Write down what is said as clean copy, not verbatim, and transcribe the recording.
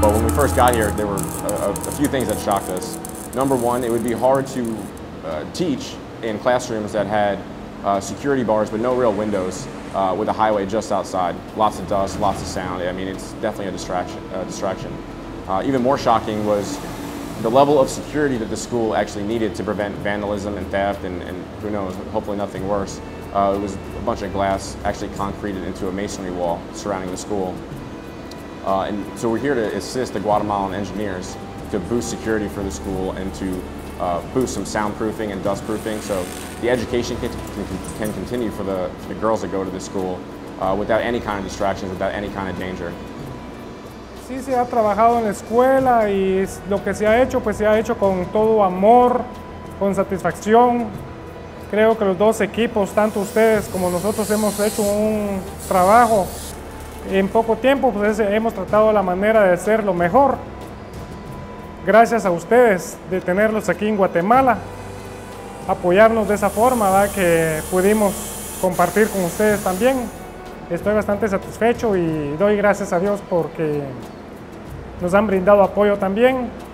But when we first got here, there were a few things that shocked us. Number one, it would be hard to teach in classrooms that had security bars but no real windows, with a highway just outside. Lots of dust, lots of sound. I mean, it's definitely a distraction. Even more shocking was the level of security that the school actually needed to prevent vandalism and theft and who knows, hopefully nothing worse. It was a bunch of glass actually concreted into a masonry wall surrounding the school. And so we're here to assist the Guatemalan engineers to boost security for the school and to boost some soundproofing and dustproofing, so the education can continue for the girls that go to the school without any kind of distractions, without any kind of danger. Sí, se ha trabajado en la escuela y lo que se ha hecho, pues se ha hecho con todo amor, con satisfacción. Creo que los dos equipos, tanto ustedes como nosotros, hemos hecho un trabajo en poco tiempo, pues hemos tratado la manera de hacerlo mejor. Gracias a ustedes de tenerlos aquí en Guatemala, apoyarnos de esa forma, ¿verdad? Que pudimos compartir con ustedes también. Estoy bastante satisfecho y doy gracias a Dios porque nos han brindado apoyo también.